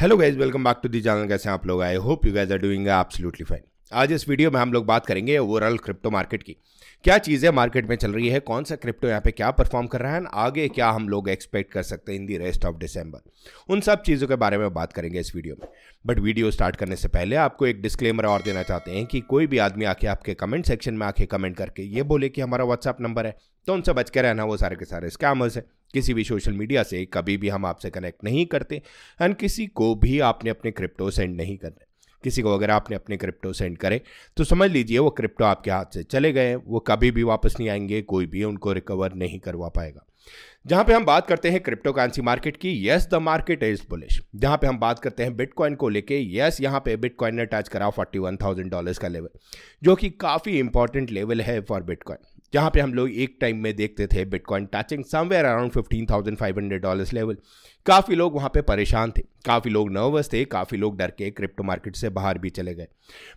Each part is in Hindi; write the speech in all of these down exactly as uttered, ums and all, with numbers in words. Hello guys, welcome back to the channel. कैसे हैं आप लोग? I hope you guys are doing absolutely fine. आज इस वीडियो में हम लोग बात करेंगे ओवरऑल क्रिप्टो मार्केट की, क्या चीज़ें मार्केट में चल रही है, कौन सा क्रिप्टो यहाँ पे क्या परफॉर्म कर रहा है, आगे क्या हम लोग एक्सपेक्ट कर सकते हैं in the rest of December, उन सब चीज़ों के बारे में बात करेंगे इस वीडियो में। बट वीडियो स्टार्ट करने से पहले आपको एक डिस्क्लेमर और देना चाहते हैं कि कोई भी आदमी आके आपके कमेंट सेक्शन में आके कमेंट करके ये बोले कि हमारा व्हाट्सअप नंबर है तो उनसे बच के रहना। वो सारे के सारे स्कैमर्स हैं, किसी भी सोशल मीडिया से कभी भी हम आपसे कनेक्ट नहीं करते एंड किसी को भी आपने अपने क्रिप्टो सेंड नहीं करने। किसी को अगर आपने अपने क्रिप्टो सेंड करे तो समझ लीजिए वो क्रिप्टो आपके हाथ से चले गए, वो कभी भी वापस नहीं आएंगे, कोई भी उनको रिकवर नहीं करवा पाएगा। जहाँ पे हम बात करते हैं क्रिप्टो करेंसी मार्केट की, yes the market is bullish. जहाँ पे हम बात करते हैं बिटकॉइन को लेके, यस यहाँ पे बिटकॉइन ने टच करा फोर्टी वन थाउजेंड डॉलर्स का लेवल, जो कि काफ़ी इंपॉर्टेंट लेवल है फॉर बिटकॉइन। जहाँ पे हम लोग एक टाइम में देखते थे bitcoin touching somewhere around fifteen thousand five hundred dollars level. काफ़ी लोग वहाँ पे परेशान थे, काफ़ी लोग नर्वस थे, काफ़ी लोग डर के क्रिप्टो मार्केट से बाहर भी चले गए।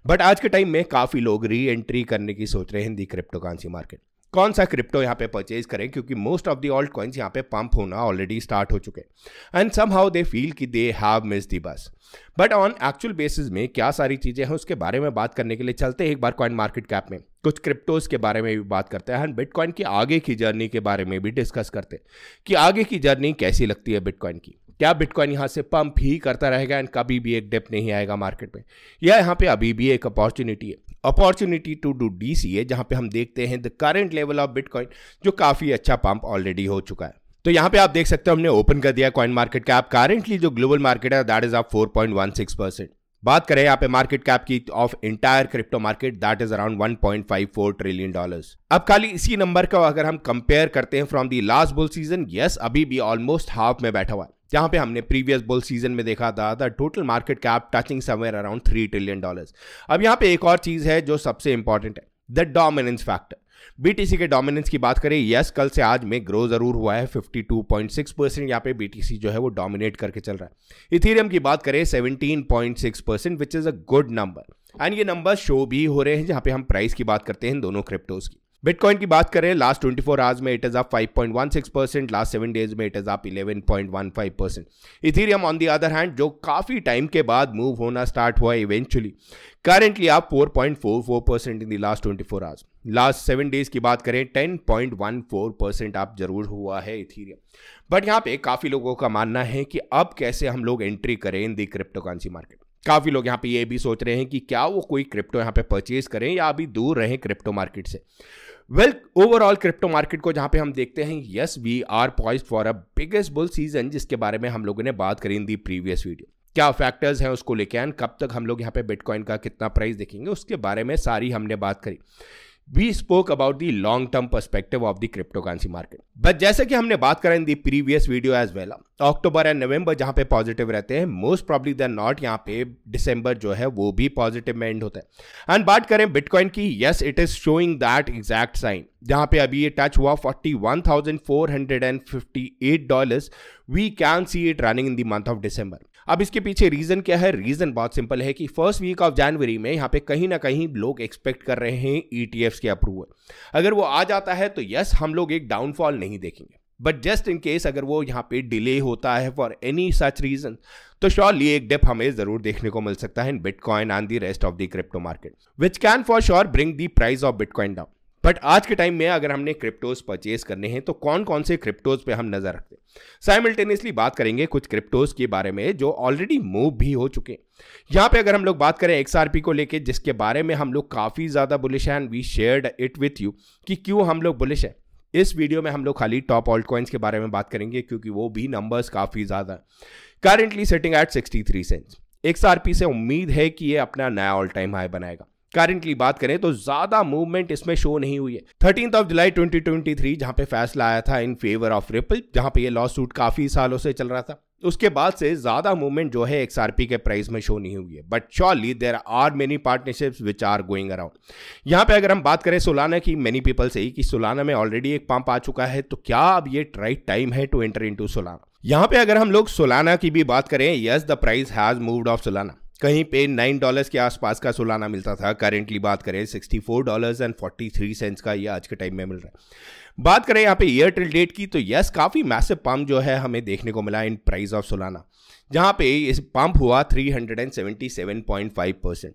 बट आज के टाइम में काफ़ी लोग री एंट्री करने की सोच रहे हैं दी क्रिप्टो करेंसी मार्केट। कौन सा क्रिप्टो यहाँ पे परचेज करें, क्योंकि most of the alt coins यहाँ पे पंप होना ऑलरेडी स्टार्ट हो चुके हैं and somehow they feel कि दे हैव मिस दी बस। बट ऑन एक्चुअल बेसिस में क्या सारी चीज़ें हैं उसके बारे में बात करने के लिए चलते हैं एक बार कॉइन मार्केट कैप में, कुछ क्रिप्टोज के बारे में भी बात करते हैं एंड बिटकॉइन की आगे की जर्नी के बारे में भी डिस्कस करते हैं कि आगे की जर्नी कैसी लगती है बिटकॉइन की। क्या बिटकॉइन यहाँ से पंप ही करता रहेगा एंड कभी भी एक डिप नहीं आएगा मार्केट में, या यहाँ पे अभी भी एक अपॉर्चुनिटी है, opportunity to do D C A, जहाँ पे हम देखते हैं the current level of bitcoin जो काफ़ी अच्छा पंप ऑलरेडी हो चुका है। तो यहाँ पे आप देख सकते हो हमने ओपन कर दिया कॉइन मार्केट कैप। करेंटली जो ग्लोबल मार्केट है that is up four point one six percent. बात करें यहाँ पे मार्केट कैप की of entire crypto market that is around one point five four trillion dollars. अब खाली इसी नंबर का अगर हम कंपेयर करते हैं from the last bull season, yes अभी भी ऑलमोस्ट हाफ में बैठा हुआ है। जहाँ पे हमने प्रीवियस बुल सीजन में देखा था the total market cap touching somewhere around three trillion dollars. अब यहाँ पे एक और चीज़ है जो सबसे इंपॉर्टेंट है, द डोमिनेंस फैक्टर। बीटीसी के डोमिनेंस की बात करें, यस कल से आज में ग्रो जरूर हुआ है, fifty two point six percent यहाँ पे बीटीसी जो है वो डोमिनेट करके चल रहा है। इथेरियम की बात करें seventeen point six percent which is a good number and ये नंबर शो भी हो रहे हैं जहाँ पे हम प्राइस की बात करते हैं दोनों क्रिप्टोज की। बिटकॉइन की बात करें लास्ट ट्वेंटी फोर आवर्स में it is up five point one six percent, last seven days में it is up eleven point one five percent. Ethereum on the other hand जो काफ़ी टाइम के बाद मूव होना स्टार्ट हुआ इवेंचुअली, करेंटली आप four point four four percent in the last twenty four hours. Last seven days की बात करें ten point one four percent आप जरूर हुआ है इथेरियम। बट यहाँ पे काफ़ी लोगों का मानना है कि अब कैसे हम लोग एंट्री करें in the crypto currency market. काफ़ी लोग यहाँ पे ये भी सोच रहे हैं कि क्या वो कोई क्रिप्टो यहाँ पे परचेज करें या अभी दूर रहें क्रिप्टो मार्केट से। वेल ओवरऑल क्रिप्टो मार्केट को जहाँ पे हम देखते हैं, yes we are poised for a biggest bull season, जिसके बारे में हम लोगों ने बात करी इन दी प्रीवियस वीडियो। क्या फैक्टर्स हैं उसको लेके एंड कब तक हम लोग यहाँ पे बिटकॉइन का कितना प्राइस देखेंगे उसके बारे में सारी हमने बात करी। We spoke about the long term perspective of the crypto currency market. But जैसे कि हमने बात करें the previous video as well, October and November जहाँ पे पॉजिटिव रहते हैं, मोस्ट प्रॉब्ली देन नॉट यहाँ पे दिसंबर जो है वो भी पॉजिटिव में एंड होता है। एंड बात करें बिटकॉइन की, yes it is showing that exact sign, जहाँ पे अभी ये टच हुआ forty one thousand four hundred and fifty eight dollars. We can see it running in the month of December. अब इसके पीछे रीजन क्या है? रीजन बहुत सिंपल है कि फर्स्ट वीक ऑफ जनवरी में यहाँ पे कहीं ना कहीं लोग एक्सपेक्ट कर रहे हैं ईटीएफ्स के अप्रूवल। अगर वो आ जाता है तो यस हम लोग एक डाउनफॉल नहीं देखेंगे, बट जस्ट इन केस अगर वो यहाँ पे डिले होता है फॉर एनी सच रीजन तो श्योरली एक डिप हमें जरूर देखने को मिल सकता है in bitcoin and the rest of the crypto market, which can for sure bring the price of bitcoin down. But आज के टाइम में अगर हमने क्रिप्टोज परचेज करने हैं तो कौन कौन से क्रिप्टोज पे हम नज़र रखते हैं। साइमल्टेनियसली बात करेंगे कुछ क्रिप्टोज के बारे में जो ऑलरेडी मूव भी हो चुके हैं। यहाँ पे अगर हम लोग बात करें एक्सआरपी को लेके, जिसके बारे में हम लोग काफ़ी ज़्यादा बुलिश है and we shared it with you कि क्यों हम लोग बुलिश है। इस वीडियो में हम लोग खाली टॉप ऑल्ट कॉइन्स के बारे में बात करेंगे क्योंकि वो भी नंबर्स काफ़ी ज़्यादा है। Currently setting at sixty three cents. XRP से उम्मीद है कि ये अपना नया ऑल टाइम हाई बनाएगा। करेंटली बात करें तो ज्यादा मूवमेंट इसमें शो नहीं हुई है। Thirteenth of July twenty twenty three जहां पे फैसला आया था इन फेवर ऑफ रिपल, जहां पे ये लॉस सूट काफी सालों से चल रहा था, उसके बाद से ज्यादा मूवमेंट जो है एक्सआरपी के प्राइस में शो नहीं हुई है। But surely there are many partnerships which are going around. यहाँ पे अगर हम बात करें सोलाना की, मेनी पीपल से ही कि सोलाना में ऑलरेडी एक पंप आ चुका है तो क्या अब ये राइट टाइम है टू एंटर इनटू सोलाना। यहाँ पे अगर हम लोग सोलाना की भी बात करें, yes the price has moved of Solana. कहीं पे नाइन डॉलर्स के आसपास का सोलाना मिलता था। करेंटली बात करें sixty four dollars and forty three cents का ये आज के टाइम में मिल रहा है। बात करें यहाँ पे ईयर टिल डेट की, तो यस काफ़ी मैसिव पम्प जो है हमें देखने को मिला इन प्राइस ऑफ सोलाना, जहाँ पे इस पम्प हुआ three hundred and seventy seven point five percent.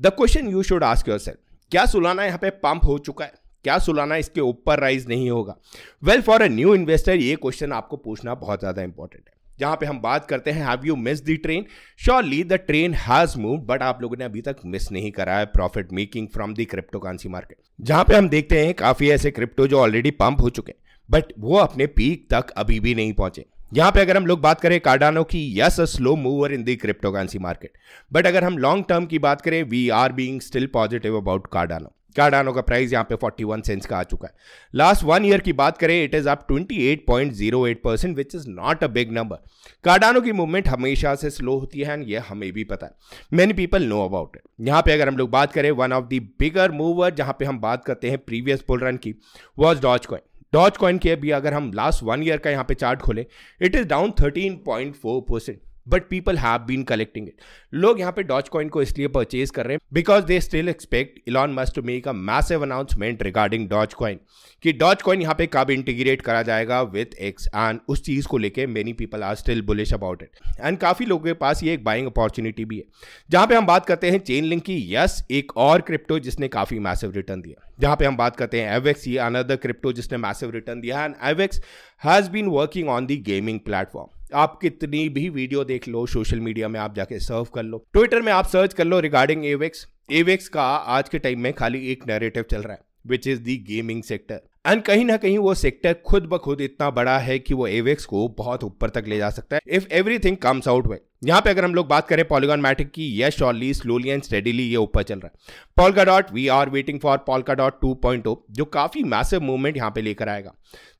The question you should ask yourself, क्या सोलाना यहाँ पे पम्प हो चुका है? क्या सोलाना इसके ऊपर राइज नहीं होगा? Well for a new investor ये क्वेश्चन आपको पूछना बहुत ज़्यादा इंपॉर्टेंट है। जहाँ पे हम बात करते हैं have you miss the train, surely the train has move, but आप लोगों ने अभी तक मिस नहीं करा है profit making from the crypto currency market. जहाँ पे हम देखते हैं काफ़ी ऐसे क्रिप्टो जो ऑलरेडी पंप हो चुके हैं बट वो अपने पीक तक अभी भी नहीं पहुंचे। यहाँ पे अगर हम लोग बात करें कार्डानो की, yes a slow mover in the crypto currency market, but अगर हम लॉन्ग टर्म की बात करें we are being still positive about Cardano. Cardano का प्राइस यहाँ पे फोर्टी वन सेंट्स का आ चुका है। लास्ट वन ईयर की बात करें it is up twenty eight point zero eight percent, which is not a big number. Cardano की मूवमेंट हमेशा से स्लो होती है एंड ये हमें भी पता है, many people know about it. यहाँ पे अगर हम लोग बात करें one of the bigger mover जहाँ पे हम बात करते हैं प्रीवियस बुल रन की was doge coin. Doge coin के भी अगर हम लास्ट वन ईयर का यहाँ पे चार्ट खोले it is down thirteen point four percent, but people have been collecting it. लोग यहाँ पे डॉज कॉइन को इसलिए परचेज कर रहे हैं because they still expect Elon Musk to make a massive announcement regarding doge coin कि डॉज कॉइन यहाँ पे कब इंटीग्रेट करा जाएगा विथ एक्स, एंड उस चीज़ को लेके many people are still bullish about it and काफ़ी लोगों के पास ये एक बाइंग अपॉर्चुनिटी भी है। जहाँ पे हम बात करते हैं चेन लिंक की, यस एक और क्रिप्टो जिसने काफ़ी मैसिव रिटर्न दिया। जहाँ पे हम बात करते हैं एवेक्स, ये अनदर क्रिप्टो जिसने मैसिव रिटर्न दिया and Avax has been working on the gaming platform. आप कितनी भी वीडियो देख लो, सोशल मीडिया में आप जाके सर्व कर लो, ट्विटर में आप सर्च कर लो रिगार्डिंग एवेक्स। एवेक्स का आज के टाइम में खाली एक नैरेटिव चल रहा है which is the gaming sector, and कहीं ना कहीं वो सेक्टर खुद ब खुद इतना बड़ा है कि वो एवेक्स को बहुत ऊपर तक ले जा सकता है if everything comes out well. यहाँ पे अगर हम लोग बात करें पॉलीगॉन मैटिक की, ये श्योरली स्लोली एंड स्टेडीली ये ऊपर चल रहा है। Polkadot we are waiting for Polkadot two point O जो काफ़ी मैसिव मूवमेंट यहाँ पे लेकर आएगा।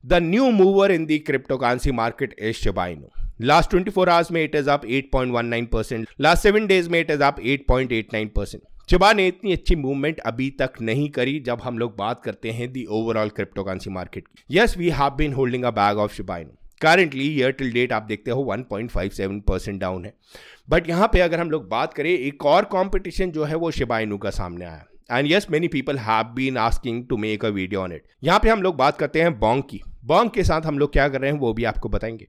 The new mover in the crypto currency market is Shiba Inu. Last twenty four hours में it is up at point one nine percent, last seven days में it is up at point eight nine percent. Shiba ने इतनी अच्छी मूवमेंट अभी तक नहीं करी जब हम लोग बात करते हैं the overall crypto currency market की। Yes we have been holding a bag of Shiba Inu. Currently year till date आप देखते हो one point five seven percent down है, बट यहाँ पे अगर हम लोग बात करें एक और कंपटीशन जो है वो शिबा इनु का सामने आया and yes many people have been asking to make a video on it. यहाँ पे हम लोग बात करते हैं बॉन्ग की, बॉन्ग के साथ हम लोग क्या कर रहे हैं वो भी आपको बताएंगे,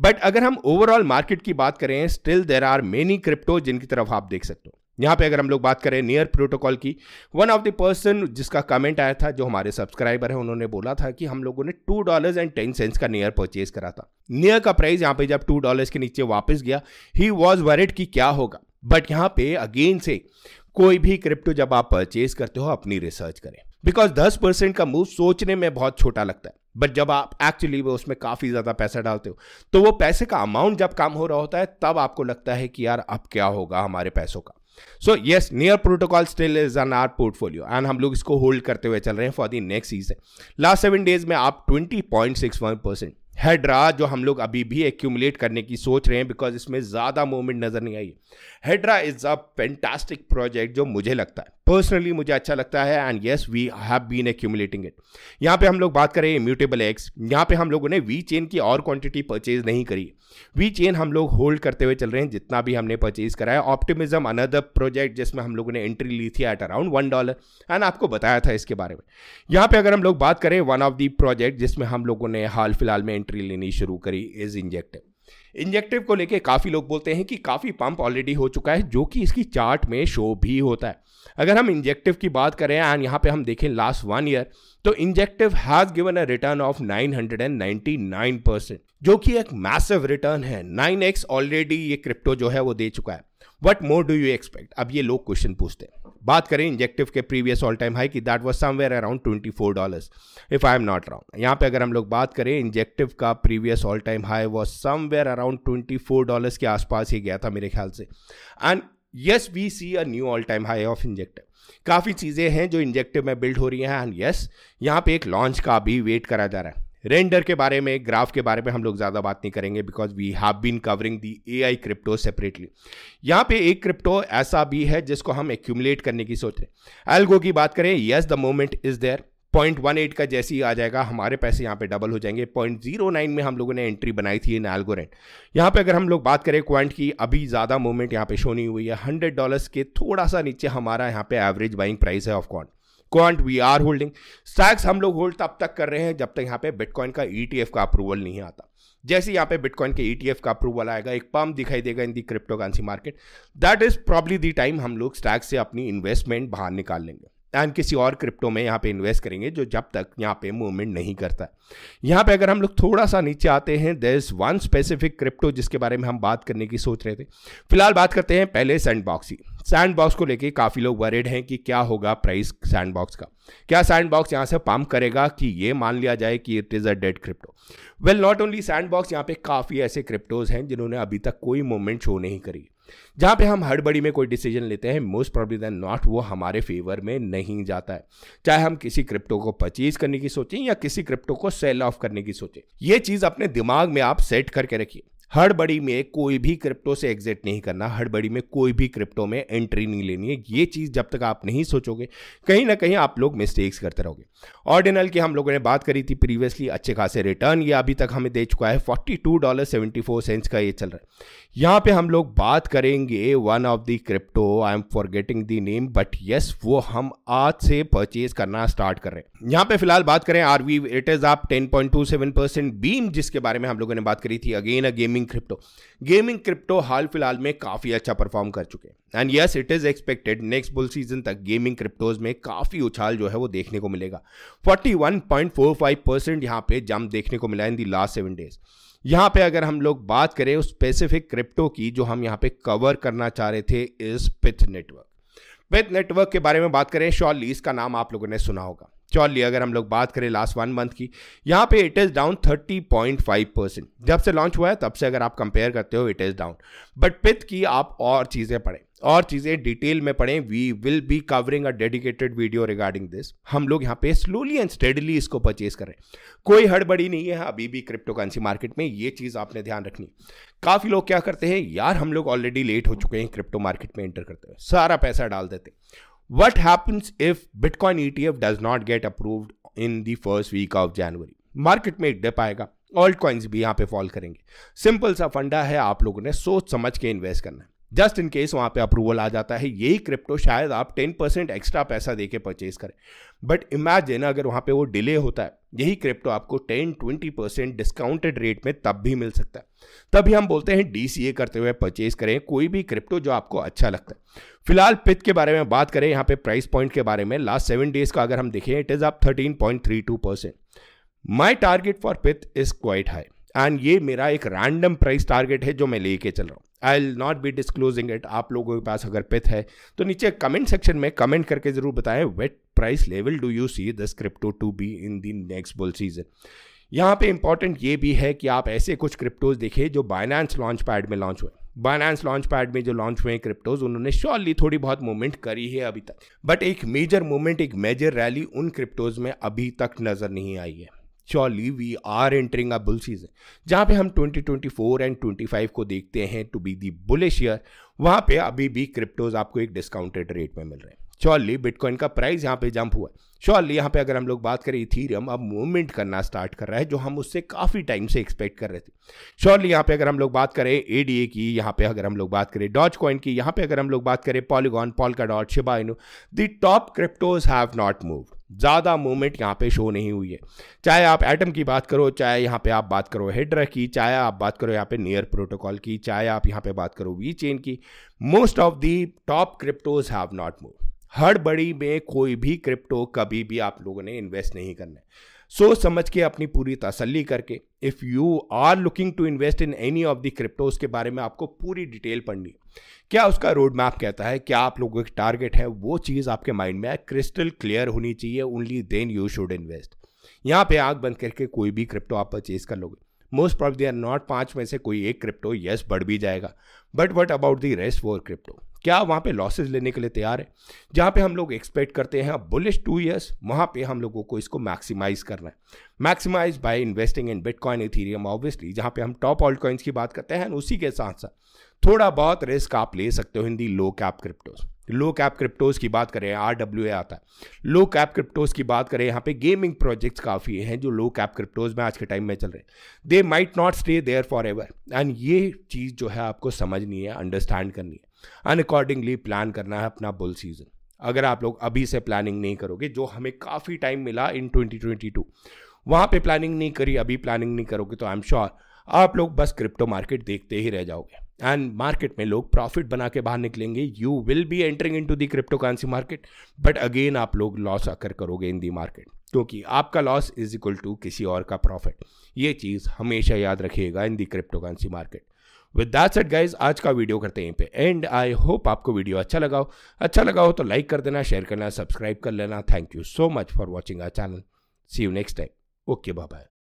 बट अगर हम ओवरऑल मार्केट की बात करें still there are many crypto जिनकी तरफ आप देख सकते हो। यहाँ पे अगर हम लोग बात करें नियर प्रोटोकॉल की, वन ऑफ द पर्सन जिसका कमेंट आया था जो हमारे सब्सक्राइबर है, उन्होंने बोला था कि हम लोगों ने two dollars and ten cents का नियर परचेज करा था। नियर का प्राइस यहाँ पे जब टू डॉलर्स के नीचे वापस गया ही वॉज वरिड कि क्या होगा, बट यहाँ पे अगेन से कोई भी क्रिप्टो जब आप परचेज करते हो अपनी रिसर्च करें बिकॉज दस परसेंट का मूव सोचने में बहुत छोटा लगता है, बट जब आप एक्चुअली वो उसमें काफ़ी ज़्यादा पैसा डालते हो तो वो पैसे का अमाउंट जब कम हो रहा होता है तब आपको लगता है कि यार अब क्या होगा हमारे पैसों का। So yes Near protocol still is on our portfolio and हम लोग इसको होल्ड करते हुए चल रहे हैं for the next season. Last seven days में आप twenty point six one percent Hedera जो हम लोग अभी भी एक्यूमुलेट करने की सोच रहे हैं बिकॉज इसमें ज़्यादा मूवमेंट नज़र नहीं आई है। Hedera is a fantastic project जो मुझे लगता है पर्सनली मुझे अच्छा लगता है and yes we have been accumulating it. यहाँ पे हम लोग बात करें इम्यूटेबल एक्स, यहाँ पे हम लोगों ने वी चेन की और क्वांटिटी परचेज नहीं करी, वी चेन हम लोग होल्ड करते हुए चल रहे हैं जितना भी हमने परचेज करा है। ऑप्टिमिज्म अनदर प्रोजेक्ट जिसमें हम लोगों ने एंट्री ली थी at around one dollar, and आपको बताया था इसके बारे में। यहाँ पर अगर हम लोग बात करें वन ऑफ दी प्रोजेक्ट जिसमें हम लोगों ने हाल फिलहाल में एंट्री लेनी शुरू करी इज इंजेक्टिव। इंजेक्टिव को लेके काफ़ी लोग बोलते हैं कि काफ़ी पंप ऑलरेडी हो चुका है जो कि इसकी चार्ट में शो भी होता है। अगर हम इंजेक्टिव की बात करें एंड यहाँ पे हम देखें लास्ट वन ईयर तो Injective has given a return of nine hundred and ninety nine percent जो कि एक मैसिव रिटर्न है। नाइन एक्स ऑलरेडी ये क्रिप्टो जो है वो दे चुका है। What more do you expect, अब ये लोग क्वेश्चन पूछते हैं। बात करें इंजेक्टिव के प्रीवियस ऑल टाइम हाई की that was somewhere around twenty four dollars if I am not wrong. यहाँ पे अगर हम लोग बात करें इंजेक्टिव का previous all time high was somewhere around twenty four dollars के आसपास ही गया था मेरे ख्याल से, and yes we see a new all time high of Injective. काफ़ी चीज़ें हैं जो इंजेक्टिव में बिल्ड हो रही हैं एंड यस यहाँ पे एक लॉन्च का भी वेट करा जा रहा है। रेंडर के बारे में, ग्राफ के बारे में हम लोग ज़्यादा बात नहीं करेंगे because we have been covering the AI crypto separately. यहाँ पे एक क्रिप्टो ऐसा भी है जिसको हम एक्यूमुलेट करने की सोच रहे हैं। एल्गो की बात करें, yes the moment is there, point one eight का जैसे ही आ जाएगा हमारे पैसे यहाँ पे डबल हो जाएंगे। पॉइंट जीरो नाइन में हम लोगों ने एंट्री बनाई थी इन एल्गोरेंट। यहाँ पे अगर हम लोग बात करें क्वांट की, अभी ज़्यादा मूवमेंट यहाँ पे शो नहीं हुई है। हंड्रेड डॉलर्स के थोड़ा सा नीचे हमारा यहाँ पे एवरेज बाइंग प्राइस है of Quant. Quant we are holding, stacks हम लोग होल्ड तब तक कर रहे हैं जब तक यहाँ पे बिटकॉइन का ईटीएफ का अप्रूवल नहीं आता। जैसे यहाँ पे बिटकॉइन के ईटीएफ का अप्रूवल आएगा, एक पम्प दिखाई देगा in the crypto currency market. That is probably the time हम लोग स्टैक्स से अपनी इन्वेस्टमेंट बाहर निकाल लेंगे एंड किसी और क्रिप्टो में यहाँ पे इन्वेस्ट करेंगे जो जब तक यहाँ पे मूवमेंट नहीं करता है। यहाँ पे अगर हम लोग थोड़ा सा नीचे आते हैं, there is one specific crypto जिसके बारे में हम बात करने की सोच रहे थे। फिलहाल बात करते हैं पहले सैंडबॉक्स की। सैंडबॉक्स को लेके काफ़ी लोग वरीड हैं कि क्या होगा प्राइस सैंडबॉक्स का, क्या सैंडबॉक्स यहाँ से पम्प करेगा कि ये मान लिया जाए कि it is a dead crypto. Well not only Sandbox, यहाँ पे काफ़ी ऐसे क्रिप्टोज हैं जिन्होंने अभी तक कोई मूवमेंट शो नहीं करी। जहाँ पे हम हड़बड़ी में कोई डिसीजन लेते हैं, मोस्ट प्रॉब्ली देन नॉट वो हमारे फेवर में नहीं जाता है, चाहे हम किसी क्रिप्टो को परचेज करने की सोचें या किसी क्रिप्टो को सेल ऑफ करने की सोचें। ये चीज़ अपने दिमाग में आप सेट करके रखिए, हड़बड़ी में कोई भी क्रिप्टो से एग्जिट नहीं करना, हड़बड़ी में कोई भी क्रिप्टो में एंट्री नहीं लेनी है। ये चीज़ जब तक आप नहीं सोचोगे, कहीं ना कहीं आप लोग मिस्टेक्स करते रहोगे। ऑर्डिनल की हम लोगों ने बात करी थी प्रीवियसली, अच्छे खासे रिटर्न ये अभी तक हमें दे चुका है, forty two dollar seventy four cents का ये चल रहा है। यहाँ पे हम लोग बात करेंगे one of the crypto, I am forgetting the name, but yes वो हम आज से परचेज करना स्टार्ट कर रहे हैं। यहाँ पे फिलहाल बात करें आरवी, इट इज आप ten point two seven percent. Beam जिसके बारे में हम लोगों ने बात करी थी, again a gaming crypto. Gaming crypto हाल फिलहाल में काफी अच्छा परफॉर्म कर चुके हैं and yes it is expected next bull season तक गेमिंग क्रिप्टोज में काफी उछाल जो है वो देखने को मिलेगा। Forty one point four five percent यहाँ पे जंप देखने को मिला इन दी लास्ट सेवन डेज। यहाँ पे अगर हम लोग बात करें उस स्पेसिफिक क्रिप्टो की जो हम यहाँ पे कवर करना चाह रहे थे, is Pyth network. Pyth network के बारे में बात करें, शॉर्ली इसका नाम आप लोगों ने सुना होगा। चौली अगर हम लोग बात करें लास्ट वन मंथ की, यहाँ पे it is down thirty point five percent. जब से लॉन्च हुआ है तब से अगर आप कंपेयर करते हो it is down, but Pyth की आप और चीज़ें पढ़ें और चीज़ें डिटेल में पढ़ें। We will be covering a dedicated video regarding this. हम लोग यहाँ पे स्लोली एंड स्टेडली इसको परचेज कर रहे हैं, कोई हड़बड़ी नहीं है अभी भी क्रिप्टो करेंसी मार्केट में। ये चीज़ आपने ध्यान रखनी। काफ़ी लोग क्या करते हैं, यार हम लोग ऑलरेडी लेट हो चुके हैं क्रिप्टो मार्केट में एंटर करते हुए, सारा पैसा डाल देते हैं। What happens if Bitcoin E T F does not get approved in the first week of January? Market में एक डिप आएगा, Altcoins भी यहाँ पे फॉल करेंगे। सिंपल सा फंडा है, आप लोगों ने सोच समझ के इन्वेस्ट करना है। जस्ट इन केस वहाँ पे अप्रूवल आ जाता है, यही क्रिप्टो शायद आप टेन परसेंट एक्स्ट्रा पैसा दे के परचेज करें, बट इमेजिन अगर वहाँ पे वो डिले होता है, यही क्रिप्टो आपको ten twenty percent discounted rate में तब भी मिल सकता है। तभी हम बोलते हैं डीसीए करते हुए परचेज करें कोई भी क्रिप्टो जो आपको अच्छा लगता है। फिलहाल पिथ के बारे में बात करें, यहाँ पे प्राइस पॉइंट के बारे में लास्ट सेवन डेज का अगर हम देखें, इट इज़ आप thirteen point three two percent. My target for Pyth is quite high and ये मेरा एक रैंडम प्राइस टारगेट है जो मैं लेके चल रहा हूँ। I will not be disclosing it. आप लोगों के पास अगर पिथ है तो नीचे कमेंट सेक्शन में कमेंट करके जरूर बताएं, what price level do you see this crypto to be in the next bull season. यहाँ पे इंपॉर्टेंट ये भी है कि आप ऐसे कुछ क्रिप्टोज देखें जो बाइनेंस लॉन्च पैड में लॉन्च हुए। बाइनेंस लॉन्च पैड में जो लॉन्च हुए क्रिप्टोज, उन्होंने श्योरली थोड़ी बहुत मूवमेंट करी है अभी तक, बट एक मेजर मूवमेंट, एक मेजर रैली उन क्रिप्टोज में अभी तक नजर नहीं आई है। Surely we are entering a bull season, जहाँ पे हम twenty twenty four and twenty five को देखते हैं to be the bullish year, वहाँ पे अभी भी क्रिप्टोज आपको एक डिस्काउंटेड रेट में मिल रहे हैं। Surely बिटकॉइन का प्राइस यहाँ पे जंप हुआ है। Surely यहाँ पे अगर हम लोग बात करें, इथीरियम अब मूवमेंट करना स्टार्ट कर रहा है जो हम उससे काफ़ी टाइम से एक्सपेक्ट कर रहे थे। Surely यहाँ पे अगर हम लोग बात करें एडीए की, यहाँ पे अगर हम लोग बात करें डॉज कॉइन की, यहाँ पे अगर हम लोग बात करें Polygon, Polkadot, Shiba Inu, the top cryptos have not moved. ज़्यादा मूवमेंट यहाँ पे शो नहीं हुई है। चाहे आप एटम की बात करो, चाहे यहाँ पे आप बात करो हेड्रा की, चाहे आप बात करो यहाँ पे नियर प्रोटोकॉल की, चाहे आप यहाँ पे बात करो वी चेन की, most of the top cryptos have not moved. हड़बड़ी में कोई भी क्रिप्टो कभी भी आप लोगों ने इन्वेस्ट नहीं करना है, सोच समझ के अपनी पूरी तसल्ली करके। If you are looking to invest in any of the cryptos के बारे में आपको पूरी डिटेल पढ़नी है, क्या उसका रोड मैप कहता है, क्या आप लोगों का टारगेट है, वो चीज़ आपके माइंड में क्रिस्टल क्लियर होनी चाहिए। Only then you should invest. यहाँ पे आंख बंद करके कोई भी क्रिप्टो आप परचेज कर लोगे, मोस्ट प्रॉब्ली आर नॉट पाँच में से कोई एक क्रिप्टो येस बढ़ भी जाएगा, but what about the rest four crypto, क्या वहाँ पे लॉसेज लेने के लिए तैयार है? जहाँ पे हम लोग एक्सपेक्ट करते हैं बुलिश टू ईयर्स, वहाँ पे हम लोगों को इसको मैक्सिमाइज करना है। Maximise by investing in Bitcoin, Ethereum obviously, जहाँ पे हम टॉप ऑल्ट कॉइन्स की बात करते हैं, उसी के साथ साथ थोड़ा बहुत रिस्क आप ले सकते हो in the low cap cryptos. Low cap cryptos की बात करें, आर डब्ल्यू ए आता है, लो कैप क्रिप्टोज की बात करें, यहाँ पे गेमिंग प्रोजेक्ट्स काफ़ी हैं जो लो कैप क्रिप्टोज में आज के टाइम में चल रहे हैं। They might not stay there forever, and ये चीज़ जो है आपको समझनी है, अंडरस्टैंड करनी है, एंड अकॉर्डिंगली प्लान करना है अपना बुल सीजन। अगर आप लोग अभी से प्लानिंग नहीं करोगे, जो हमें काफ़ी टाइम मिला इन ट्वेंटी ट्वेंटी टू, वहाँ पे प्लानिंग नहीं करी, अभी प्लानिंग नहीं करोगे तो आई एम श्योर आप लोग बस क्रिप्टो मार्केट देखते ही रह जाओगे। एंड मार्केट में लोग प्रॉफिट बना के बाहर निकलेंगे, you will be entering into the crypto currency market, but again आप लोग लॉस आकर करोगे इन दी मार्केट, क्योंकि आपका लॉस इज इक्वल टू किसी और का प्रॉफिट। ये चीज़ हमेशा याद रखिएगा in the crypto currency market. With that said guys, आज का वीडियो करते हैं पे एंड आई होप आपको वीडियो अच्छा लगा हो। अच्छा लगा हो तो लाइक कर देना, शेयर करना, सब्सक्राइब कर लेना। Thank you so much for watching our channel. See you next time. Okay bye bye.